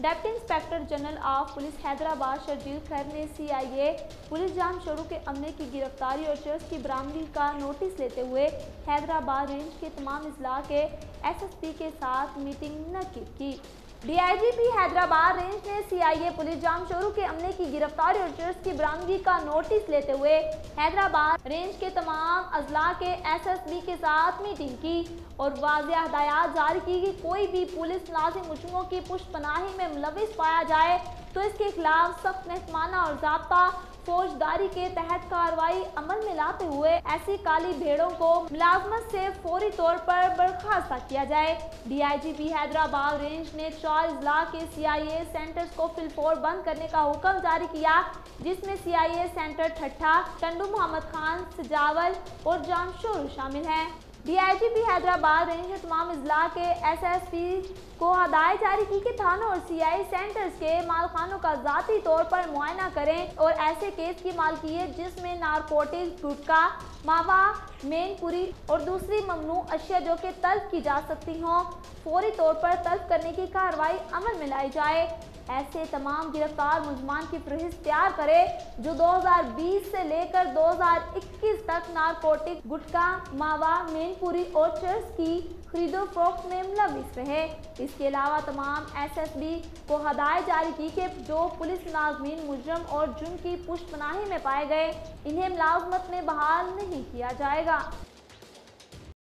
Deputy inspector general of police Hyderabad Sharjeel Khair ने CIA police Jamshoro के अमले की गिरफ्तारी और चर्स की बरामदगी का नोटिस लेते हुए हैदराबाद रेंज के तमाम अजला के एसएसपी के साथ मीटिंग नकद की। डीआईजीपी हैदराबाद रेंज ने सीआईए पुलिस जामशोरो के अमले की गिरफ्तारी और चर्स की बरामदगी का नोटिस लेते हुए हैदराबाद रेंज के तमाम अजला के एसएसपी के साथ मीटिंग की और वाज़ेह हदायत जारी की कि कोई भी पुलिस मुलाजिम मुजरिमों की पुष्ट पनाही में मुलविस पाया जाए तो इसके खिलाफ सख्त महकमाना और ज़ाब्ता फौजदारी के तहत कार्रवाई अमल में लाते हुए ऐसी काली भेड़ों को मुलाजमत से फौरी तौर पर बर्खास्त किया जाए। डीआईजीपी हैदराबाद रेंज ने 4 अजला के सीआईए सेंटर्स को फिलफौर बंद करने का हुक्म जारी किया, जिसमें सीआईए सेंटर ठठा, टंडू मोहम्मद खान, सजावल और जामशोरो शामिल हैं। डीआईजीपी हैदराबाद रेंज ने तमाम अजला के एसएसपी को हदायत जारी की कि थानों और सीआई सेंटर्स के मालखानों का ज़ाती तौर पर मुआयना करें और ऐसे केस की मालकियत जिसमें नारकोटिक्स, गुटका, मावा, मेनपुरी और दूसरी ममनू अशिया जो कि तलब की जा सकती हों, फौरी तौर पर तलब करने की कार्रवाई अमल में लाई जाए। ऐसे तमाम गिरफ्तार मुजरिमान की फहरिस्त तैयार करें जो 2020 से लेकर 2021 तक नारकोटिक, गुटका, मावा, मेनपुरी और चर्स की खरीदो फरोख्त में मुलविस रहे। इसके अलावा तमाम एसएसबी को हदायत जारी की कि जो पुलिस मुलाजमीन मुजरम और जुर्म की पुष्ट पनाही में पाए गए, इन्हें मुलाजमत में बहाल नहीं किया जाएगा।